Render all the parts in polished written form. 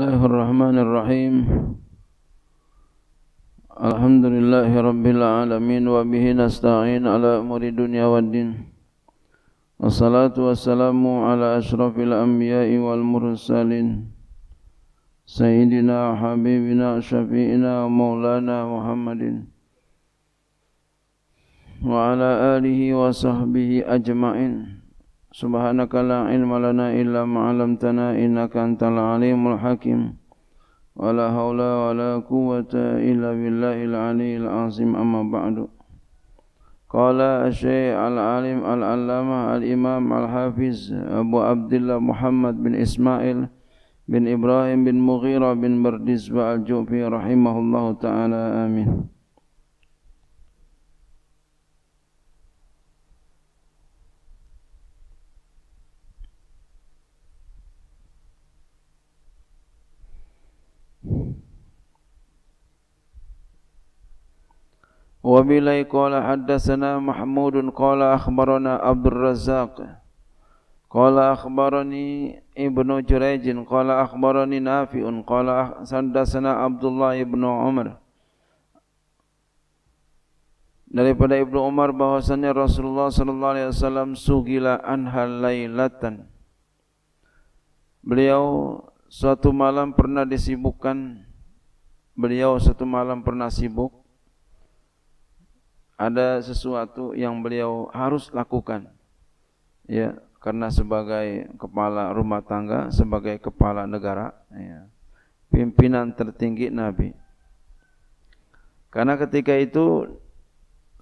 Bismillahirrahmanirrahim. Alhamdulillahirabbil alamin wa bihi nasta'in ala umuri dunya waddin. Wassalatu wassalamu ala asyrafil anbiya'i wal mursalin. Sayyidina habibina syafi'ina maulana Muhammadin wa ala alihi wa sahbihi ajma'in. Subhanaka la ilma lana illa ma'alamtana innaka antal alimul hakim. Wa la hawla wa la quwata illa billahil aliyil azim, amma ba'du. Qala asy-syekh al-alim al-allamah al-imam al-hafiz Abu Abdillah Muhammad bin Ismail bin Ibrahim bin Mughira bin Bardiz wa al-Ju'fi rahimahullahu ta'ala, amin. وبالله قال حدثنا محمود قال أخبرنا عبدالرزاق قال أخبرني ابن جريج قال أخبرني نافع قال حدثنا Abdullah ibn Umar. Daripada Ibnu Umar bahwasannya Rasulullah sallallahu alaihi wasallam sugila anha lailatan. Beliau suatu malam pernah sibuk. Ada sesuatu yang beliau harus lakukan, ya, karena sebagai kepala rumah tangga, sebagai kepala negara, ya, pimpinan tertinggi Nabi. Karena ketika itu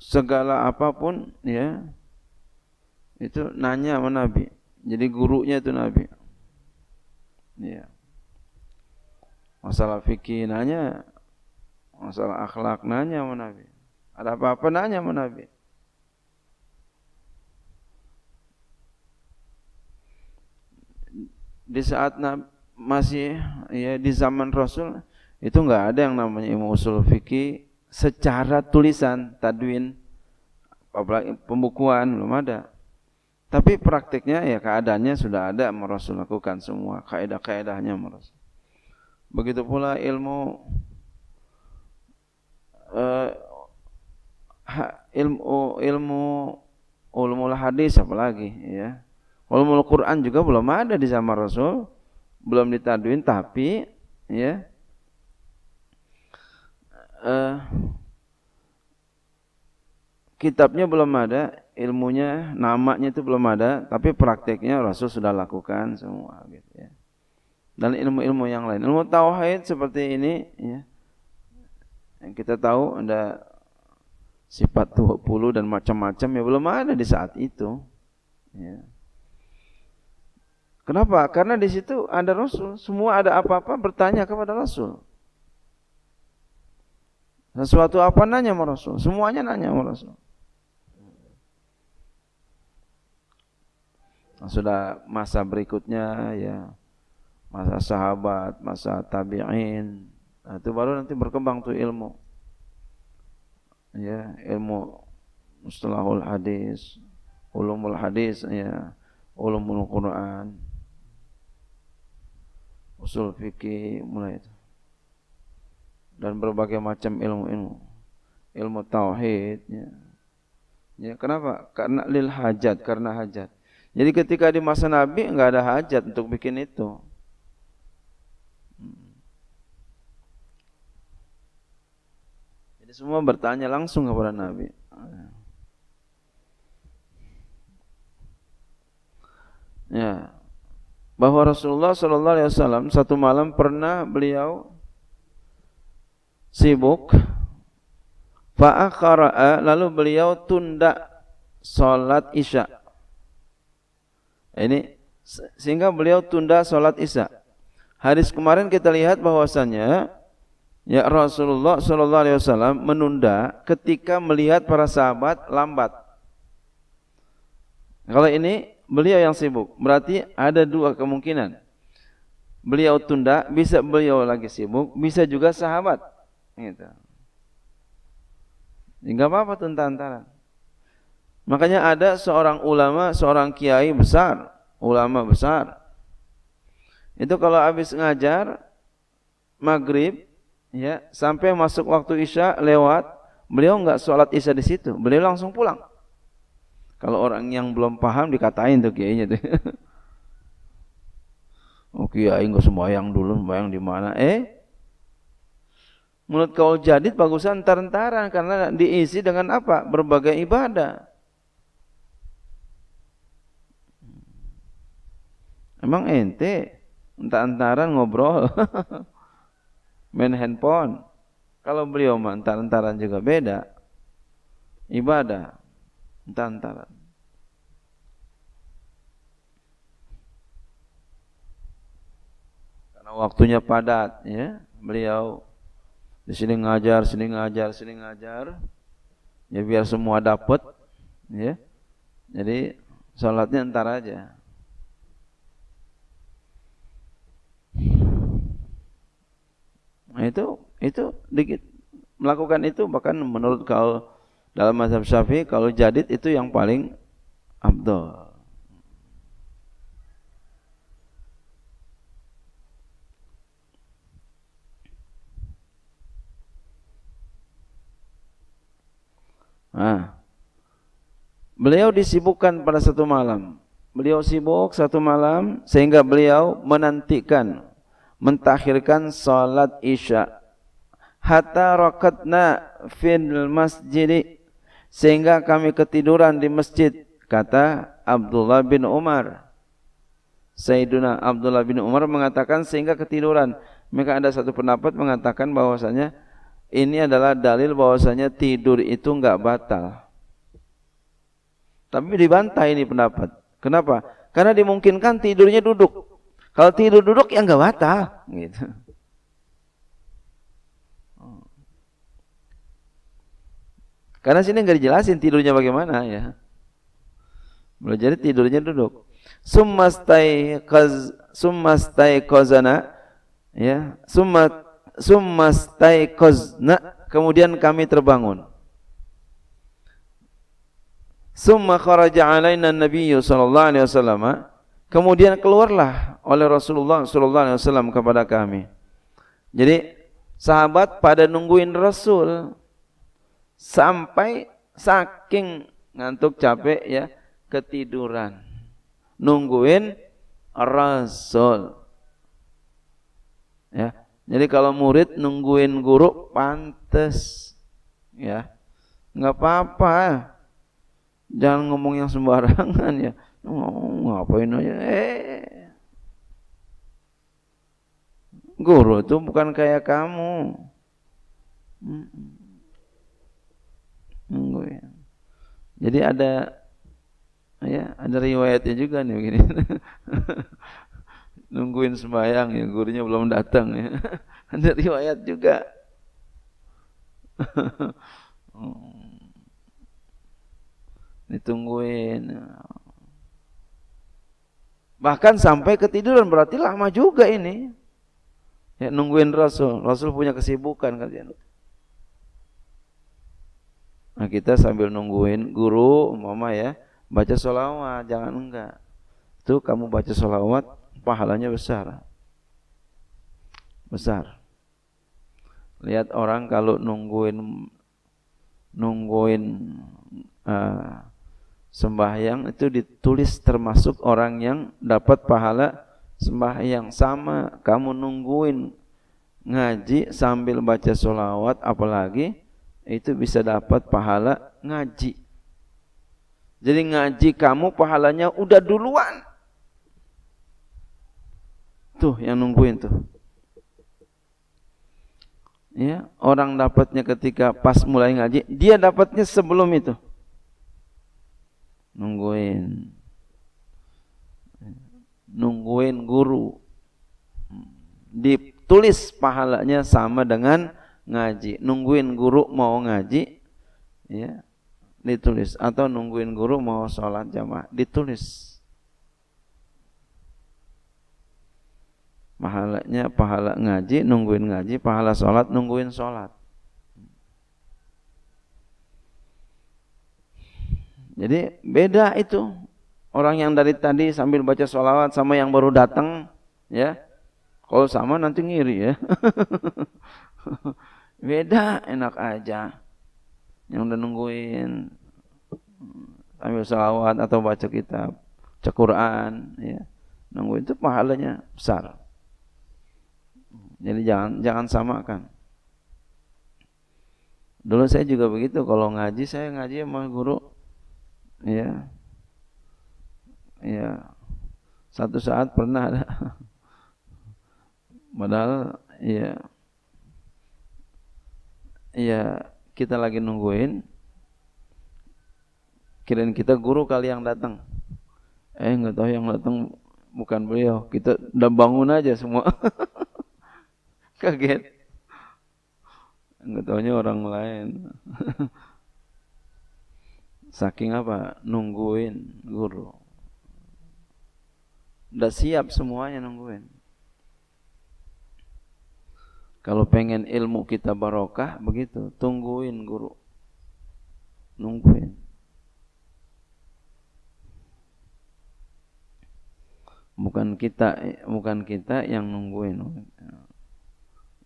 segala apapun, ya, itu nanya sama Nabi. Jadi gurunya itu Nabi, ya. Masalah fikih nanya, masalah akhlak nanya sama Nabi. Ada apa-apa nanya sama Nabi. Di saat masih, ya, di zaman Rasul itu enggak ada yang namanya ilmu usul fikih secara tulisan, tadwin, apalagi pembukuan belum ada. Tapi praktiknya, ya, keadaannya sudah ada, Rasul lakukan semua kaidah-kaidahnya Rasul. Begitu pula ilmu ulumul hadis apalagi, ya. Ulumul Quran juga belum ada di zaman Rasul, belum ditadwin, tapi, ya, kitabnya belum ada, ilmunya, namanya itu belum ada, tapi prakteknya Rasul sudah lakukan semua, gitu, ya. Dan ilmu-ilmu yang lain, ilmu tauhid seperti ini, ya, yang kita tahu ada sifat 20 dan macam-macam, ya, belum ada di saat itu, ya. Kenapa? Karena di situ ada Rasul, semua ada apa-apa bertanya kepada Rasul. Sesuatu apa nanya sama Rasul, semuanya nanya sama Rasul. Nah, sudah masa berikutnya, ya, masa sahabat, masa tabi'in, nah, itu baru nanti berkembang tuh ilmu. Ya, ilmu mustalahul hadis, ulumul hadis, ya, ulumul Quran, usul fikih, mulai itu. Dan berbagai macam ilmu-ilmu, ilmu tauhid, ya. Ya, kenapa? Karena lil hajat, karena hajat. Jadi ketika di masa Nabi enggak ada hajat untuk bikin itu. Jadi semua bertanya langsung kepada Nabi. Ya, bahwa Rasulullah sallallahu alaihi wasallam satu malam pernah beliau sibuk, fa akhara, lalu beliau tunda salat Isya. Ini sehingga beliau tunda salat Isya. Hadis kemarin kita lihat bahwasannya, ya, Rasulullah sallallahu alaihi wasallam menunda ketika melihat para sahabat lambat. Kalau ini beliau yang sibuk, berarti ada dua kemungkinan. Beliau tunda, bisa beliau lagi sibuk, bisa juga sahabat, gitu. Enggak apa-apa tentang antara. Makanya ada seorang ulama, seorang kiai besar, ulama besar. Itu kalau habis ngajar maghrib ya, sampai masuk waktu isya lewat, beliau enggak sholat isya di situ, beliau langsung pulang. Kalau orang yang belum paham dikatain tuh kiainya tuh. Oke, aing enggak sembahyang dulu, sembahyang di mana? Menurut kaul jadid bagusan entar-entaran karena diisi dengan apa? Berbagai ibadah. Emang ente entar-entaran ngobrol main handphone. Kalau beliau mah entar-entaran juga beda ibadah. Entar-entaran. Karena waktunya padat ya, beliau di sini ngajar, sini ngajar, sini ngajar. Ya biar semua dapat, ya. Jadi salatnya entar aja. Nah, itu dikit melakukan itu, bahkan menurut kalau dalam mazhab Syafi'i kalau jadid itu yang paling afdal. Nah, beliau disibukkan pada satu malam. Beliau sibuk satu malam sehingga beliau menantikan, mentakhirkan salat isya. Hatta rakatna fil masjid, sehingga kami ketiduran di masjid. Kata Abdullah bin Umar, Sayyiduna Abdullah bin Umar mengatakan sehingga ketiduran. Maka ada satu pendapat mengatakan bahwasanya ini adalah dalil bahwasanya tidur itu enggak batal. Tapi dibantah ini pendapat. Kenapa? Karena dimungkinkan tidurnya duduk. Kalau tidur duduk ya enggak batal gitu. Karena sini enggak dijelasin tidurnya bagaimana ya. Jadi tidurnya duduk. Summastaiqazna ya, summastaiqazna, kemudian kami terbangun. Summa kharaja alaina an-nabiyyu sallallahu alaihi wasallam, kemudian keluarlah oleh Rasulullah sallallahu alaihi wasallam kepada kami. Jadi sahabat pada nungguin Rasul sampai saking ngantuk capek ya ketiduran nungguin Rasul ya. Jadi kalau murid nungguin guru pantes ya, nggak apa-apa. Jangan ngomong yang sembarangan ya. Ngapain aja? Guru tuh bukan kayak kamu. Nungguin. Jadi ada ya, ada riwayatnya juga nih begini. Nungguin sembahyang ya, gurunya belum datang ya. Ada riwayat juga. Ditungguin. Bahkan sampai ketiduran, berarti lama juga ini. Ya, nungguin Rasul. Rasul punya kesibukan kalian. Nah, kita sambil nungguin guru, mama ya, baca sholawat, jangan enggak. Itu kamu baca sholawat pahalanya besar. Besar. Lihat orang kalau nungguin sembahyang itu ditulis termasuk orang yang dapat pahala sembahyang. Sama kamu nungguin ngaji sambil baca sholawat apalagi itu bisa dapat pahala ngaji. Jadi ngaji kamu pahalanya udah duluan. Tuh yang nungguin tuh. Ya, orang dapatnya ketika pas mulai ngaji, dia dapatnya sebelum itu. Nungguin. Nungguin guru. Ditulis pahalanya sama dengan ngaji. Nungguin guru mau ngaji ya, ditulis, atau nungguin guru mau sholat jamaah, ditulis. Pahalanya pahala ngaji, nungguin ngaji, pahala sholat, nungguin sholat. Jadi beda itu orang yang dari tadi sambil baca sholawat sama yang baru datang ya Kalau sama nanti ngiri ya. Beda, enak aja. Yang udah nungguin ambil salawat atau baca kitab, baca Quran, ya. Nunggu itu pahalanya besar. Jadi jangan samakan. Dulu saya juga begitu, kalau ngaji saya ngaji sama guru, ya. Ya. Satu saat pernah ada. Padahal ya. Ya, kita lagi nungguin, kirain kita guru kali yang datang, nggak tahu yang datang bukan beliau, kita udah bangun aja semua, kaget, nggak tahunya orang lain, saking apa nungguin guru, udah siap semuanya nungguin. Kalau pengen ilmu kita barokah begitu, tungguin guru, nungguin. Bukan kita yang nungguin,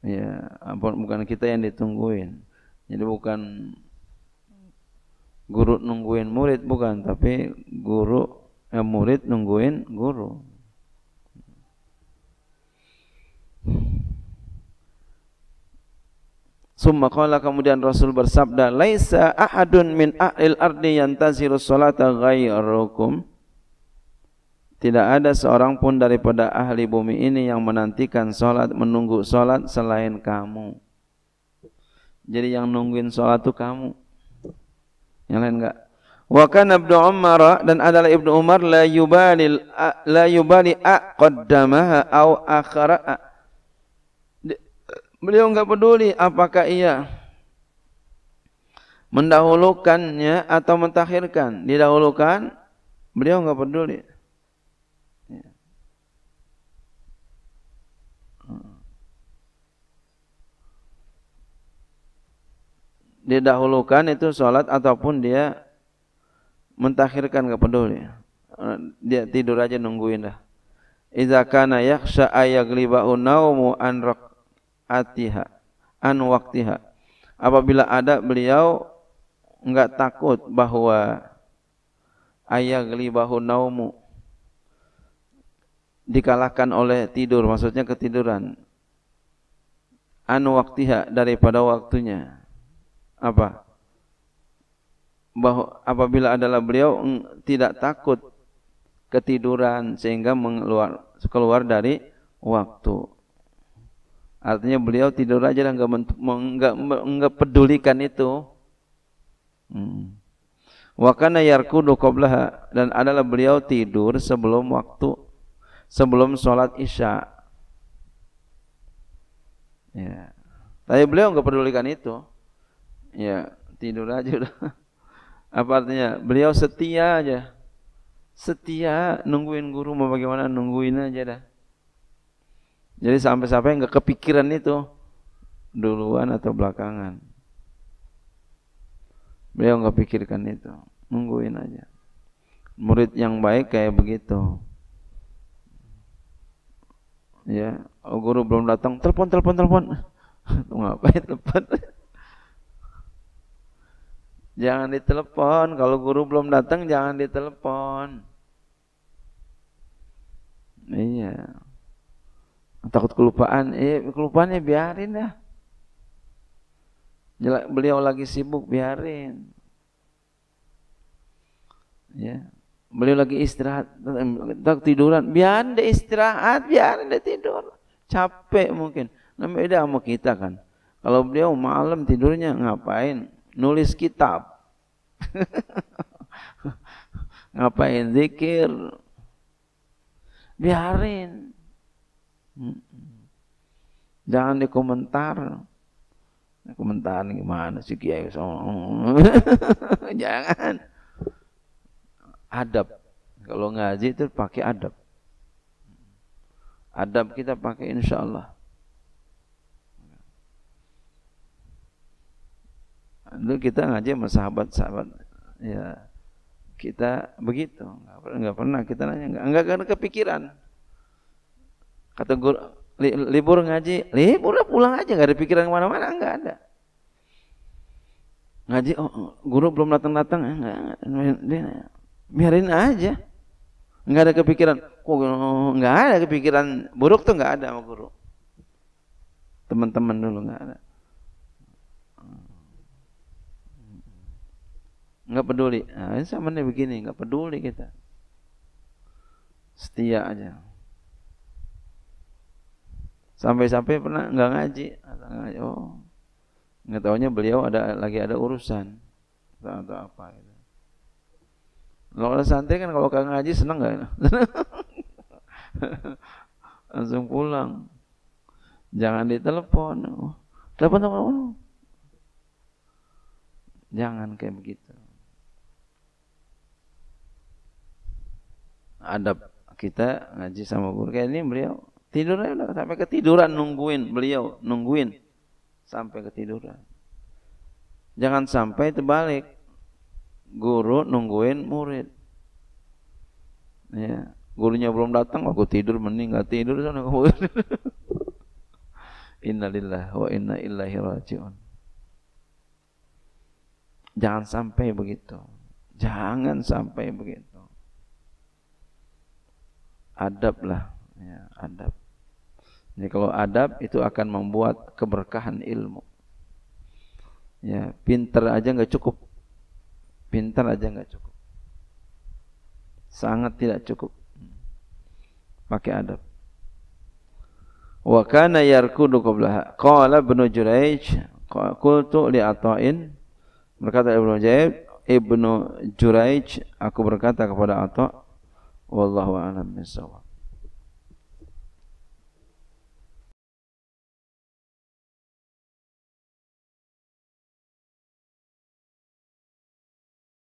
ya, bukan kita yang ditungguin. Jadi bukan guru nungguin murid, bukan, tapi murid nungguin guru. Summa qala, kemudian Rasul bersabda, laisa ahadun min ahlil ardi yantaziru sholata ghairukum. Tidak ada seorang pun daripada ahli bumi ini yang menantikan sholat, menunggu sholat selain kamu. Jadi yang nungguin sholat itu kamu, yang lain enggak. Wa kana Ibnu Umar, dan adalah Ibnu Umar, la yubali aqaddamaha aw akhara. Beliau enggak peduli apakah ia mendahulukannya atau mentakhirkan. Didahulukan, beliau enggak peduli. Didahulukan itu sholat ataupun dia mentakhirkan, enggak peduli. Dia tidur aja nungguin dah. Idza kana yakhsha ayaglibahu naumu anrak atiha an waktiha, apabila ada beliau enggak takut bahwa ayaglibahu naumu dikalahkan oleh tidur, maksudnya ketiduran, an waktiha, daripada waktunya, apa, bahwa apabila adalah beliau tidak takut ketiduran sehingga keluar dari waktu. Artinya beliau tidur aja, enggak pedulikan itu. Wa kana yarkudu qablaha, dan adalah beliau tidur sebelum waktu, sebelum sholat isya. Ya. Tapi beliau enggak pedulikan itu. Ya, tidur aja udah. Apa artinya? Beliau setia aja. Setia nungguin guru, mau bagaimana nungguin aja dah. Jadi sampai-sampai enggak kepikiran itu duluan atau belakangan. Beliau enggak pikirkan itu, nungguin aja. Murid yang baik kayak begitu. Ya, guru belum datang, telepon. Ngapain telepon? Jangan ditelepon, kalau guru belum datang jangan ditelepon. Iya. Takut kelupaan, kelupaannya biarin dah. Beliau lagi sibuk, biarin. Ya, beliau lagi istirahat, tak tiduran, biarin dia istirahat, biarin dia tidur. Capek mungkin. Nah, beda sama kita kan. Kalau beliau malam tidurnya ngapain? Nulis kitab. Ngapain zikir? Biarin. Jangan dikomentar gimana sih kiai, jangan. Adab, kalau ngaji itu pakai adab kita pakai, insyaallah. Dulu kita ngaji sama sahabat, ya kita begitu, nggak pernah kita nanya, nggak kepikiran. Kata guru, libur ngaji, libur udah pulang aja, nggak ada pikiran kemana-mana, nggak ada. Ngaji, oh, guru belum datang-datang, biarin aja, nggak ada kepikiran, kok nggak ada kepikiran buruk tuh nggak ada sama guru. Teman-teman dulu nggak ada, nggak peduli. Nah, sama nih begini, nggak peduli kita, setia aja. Sampai-sampai pernah nggak ngaji, oh, nggak taunya beliau lagi ada urusan atau apa gitu. Kalau ada santri kan kalau nggak ngaji seneng nggak? Langsung pulang. Jangan ditelepon. Oh, telepon sama Allah. Jangan kayak begitu. Adab kita ngaji sama guru kayak ini, beliau tidurnya udah sampai ketiduran, nungguin sampai ketiduran. Jangan sampai terbalik. Guru nungguin murid. Ya, gurunya belum datang, aku tidur, mending enggak tidur sana. Innalillahi wa inna ilaihi raji'un. Jangan sampai begitu. Jangan sampai begitu. Adab lah, ya, adab. Jadi kalau adab itu akan membuat keberkahan ilmu. Ya, pintar aja nggak cukup. Pintar aja nggak cukup. Sangat tidak cukup. Pakai adab. Wa kana yarkudu qablaha. Qala Ibnu Jurayj, qultu li Atha'in, berkata Ibnu Jurayj, aku berkata kepada Atha', wallahu a'lam bissawab.